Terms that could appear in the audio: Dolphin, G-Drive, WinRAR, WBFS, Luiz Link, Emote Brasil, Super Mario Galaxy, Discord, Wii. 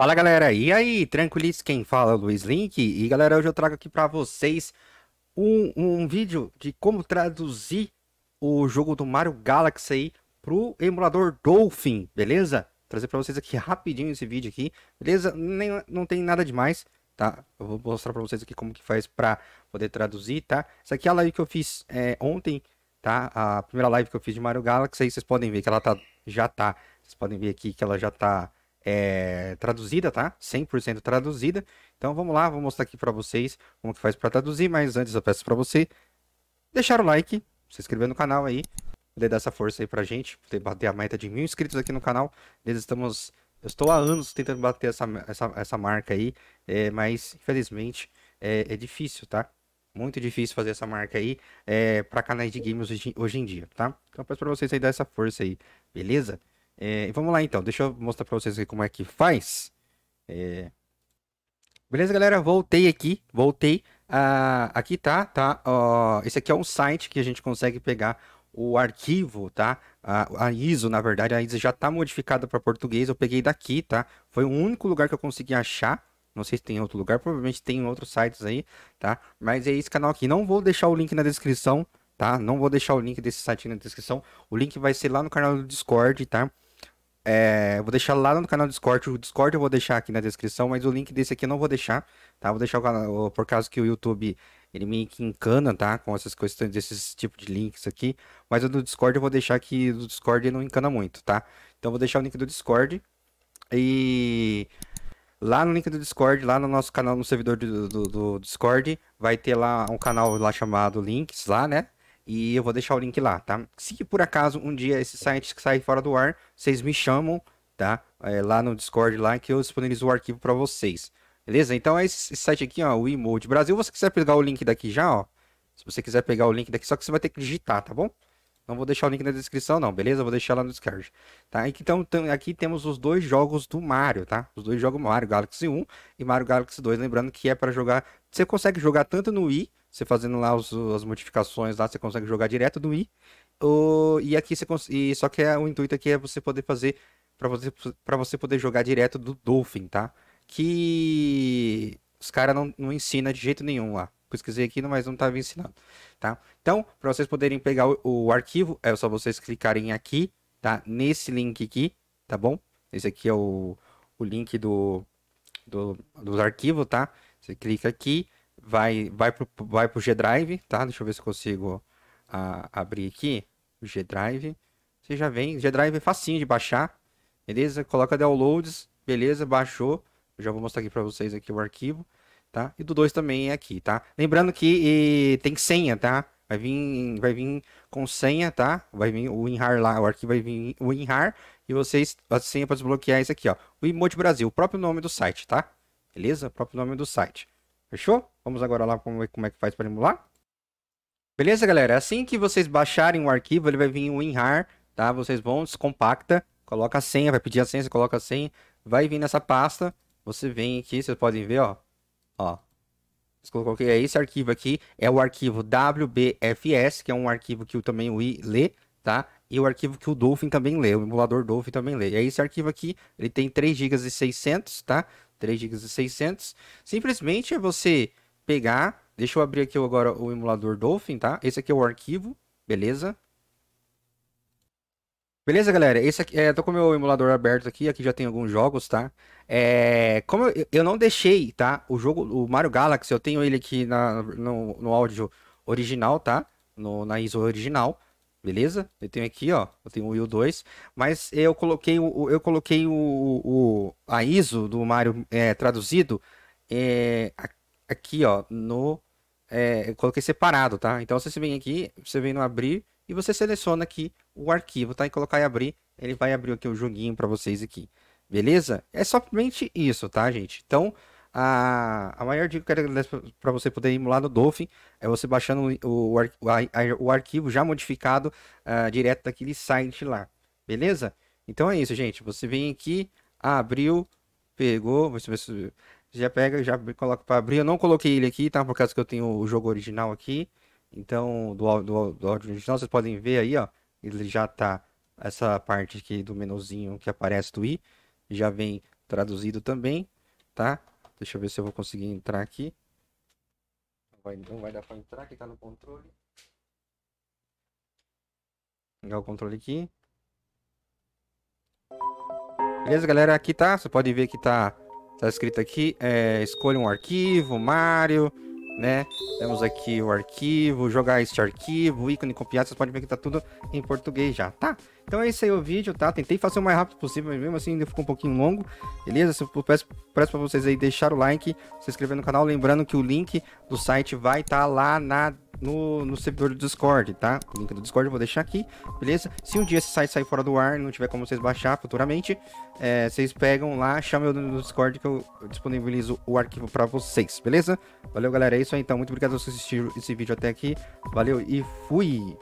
Fala galera, e aí? Tranquilize, quem fala é o Luiz Link. E galera, hoje eu trago aqui pra vocês um vídeo de como traduzir o jogo do Mario Galaxy aí pro emulador Dolphin, beleza? Trazer pra vocês aqui rapidinho esse vídeo aqui, beleza? Não tem nada demais, tá? Eu vou mostrar pra vocês aqui como que faz pra poder traduzir, tá? Essa aqui é a live que eu fiz ontem, tá? A primeira live que eu fiz de Mario Galaxy, aí vocês podem ver que ela vocês podem ver aqui que ela já tá... traduzida, tá? 100% traduzida. Então vamos lá, vou mostrar aqui pra vocês como que faz pra traduzir, mas antes eu peço pra você deixar o like, se inscrever no canal aí, poder dar essa força aí pra gente, poder bater a meta de 1000 inscritos aqui no canal. Eu estou há anos tentando bater essa marca aí, mas infelizmente é difícil, tá? Muito difícil fazer essa marca aí pra canais de games hoje em dia, tá? Então eu peço pra vocês aí dar essa força aí, beleza? Vamos lá então, deixa eu mostrar pra vocês aqui como é que faz. Beleza galera, voltei. Aqui tá, esse aqui é um site que a gente consegue pegar o arquivo, tá? A ISO, na verdade, a ISO já tá modificada para português, eu peguei daqui, tá? Foi o único lugar que eu consegui achar, não sei se tem outro lugar, provavelmente tem outros sites aí, tá? Mas é esse canal aqui, não vou deixar o link na descrição, tá? Não vou deixar o link desse site na descrição, o link vai ser lá no canal do Discord, tá? Vou deixar lá no canal do Discord, o Discord eu vou deixar aqui na descrição, mas o link desse aqui eu não vou deixar, tá? Vou deixar o canal, por causa que o YouTube, ele meio que encana, tá? Com essas questões, desses tipo de links aqui, mas o do Discord eu vou deixar, que o Discord não encana muito, tá? Então vou deixar o link do Discord, e lá no link do Discord, lá no nosso canal, no servidor do Discord, vai ter lá um canal lá chamado Links, lá, né? E eu vou deixar o link lá, tá? Se por acaso um dia esse site sair fora do ar, vocês me chamam, tá? Lá no Discord, lá que eu disponibilizo o arquivo pra vocês. Beleza? Então é esse site aqui, ó, o Emote Brasil. Se você quiser pegar o link daqui já, ó. Se você quiser pegar o link daqui, só que você vai ter que digitar, tá bom? Não vou deixar o link na descrição não, beleza? Eu vou deixar lá no Discord. Tá? Então aqui temos os dois jogos do Mario, tá? Os dois jogos, Mario Galaxy 1 e Mario Galaxy 2. Lembrando que é pra jogar... Você consegue jogar tanto no Wii... Você fazendo lá as modificações lá, você consegue jogar direto do Wii. E aqui você consegue. Só que o intuito aqui é você poder fazer. Pra você poder jogar direto do Dolphin, tá? Que os caras não ensinam de jeito nenhum lá. Pesquisei aqui, mas não tava ensinando, tá? Então, pra vocês poderem pegar o arquivo, é só vocês clicarem aqui, tá? Nesse link aqui, tá bom? Esse aqui é o link dos arquivos, tá? Você clica aqui. Vai pro G-Drive, tá? Deixa eu ver se eu consigo abrir aqui o G-Drive. Você já vem, G-Drive é facinho de baixar, beleza? Coloca downloads, beleza, baixou. Eu já vou mostrar aqui pra vocês aqui o arquivo, tá? E do 2 também é aqui, tá? Lembrando que tem senha, tá? Vai vir com senha, tá? Vai vir o WinRAR lá, o arquivo vai vir o WinRAR. E vocês, a senha pra desbloquear é isso aqui, ó. O Emote Brasil, o próprio nome do site, tá? Beleza? O próprio nome do site. Fechou? Vamos agora lá como é que faz para emular. Beleza, galera? Assim que vocês baixarem o arquivo, ele vai vir em WinRAR, tá? Vocês vão, descompacta, coloca a senha, vai pedir a senha, você coloca a senha, vai vir nessa pasta, você vem aqui, vocês podem ver, ó. Ó. Coloquei esse arquivo aqui, é o arquivo WBFS, que é um arquivo que também o Wii lê, tá? E o arquivo que o Dolphin também lê, o emulador Dolphin também lê. E aí esse arquivo aqui, ele tem 3 GB e 600, tá? 3 GB e 600. Simplesmente é você pegar... Deixa eu abrir aqui agora o emulador Dolphin, tá? Esse aqui é o arquivo, beleza? Beleza, galera? Esse aqui, tô com o meu emulador aberto aqui. Aqui já tem alguns jogos, tá? Como eu não deixei, tá? O jogo, o Mario Galaxy, eu tenho ele aqui no áudio original, tá? Na ISO original. Beleza? Eu tenho aqui, ó, eu tenho o Wii 2, mas eu coloquei a ISO do Mario traduzido aqui, ó, eu coloquei separado, tá? Então você vem aqui, você vem no abrir e você seleciona aqui o arquivo, tá? E colocar em abrir, ele vai abrir aqui o joguinho para vocês aqui, beleza? É somente isso, tá, gente? Então, a maior dica que eu quero dar para você poder emular no Dolphin é você baixando o arquivo já modificado direto daquele site lá, beleza? Então é isso, gente. Você vem aqui, abriu, pegou, você já pega, já coloca para abrir. Eu não coloquei ele aqui, tá? Por causa que eu tenho o jogo original aqui. Então, do áudio original, vocês podem ver aí, ó. Ele já tá, essa parte aqui do menuzinho que aparece do i, já vem traduzido também, tá? Deixa eu ver se eu vou conseguir entrar aqui. Não vai dar para entrar, que tá no controle. Pegar o controle aqui. Beleza, galera? Aqui tá, você pode ver que tá escrito aqui, escolha um arquivo, Mario, né? Temos aqui o arquivo, jogar este arquivo, ícone copiado, vocês podem ver que tá tudo em português já, tá? Então é isso aí o vídeo, tá? Tentei fazer o mais rápido possível, mas mesmo assim ainda ficou um pouquinho longo, beleza? Eu peço pra vocês aí deixar o like, se inscrever no canal, lembrando que o link do site vai estar lá no servidor do Discord, tá? O link do Discord eu vou deixar aqui, beleza? Se um dia esse site sair fora do ar, não tiver como vocês baixar futuramente, vocês pegam lá, chamam eu no Discord que eu disponibilizo o arquivo pra vocês, beleza? Valeu, galera, é isso aí, então. Muito obrigado por assistir esse vídeo até aqui. Valeu e fui!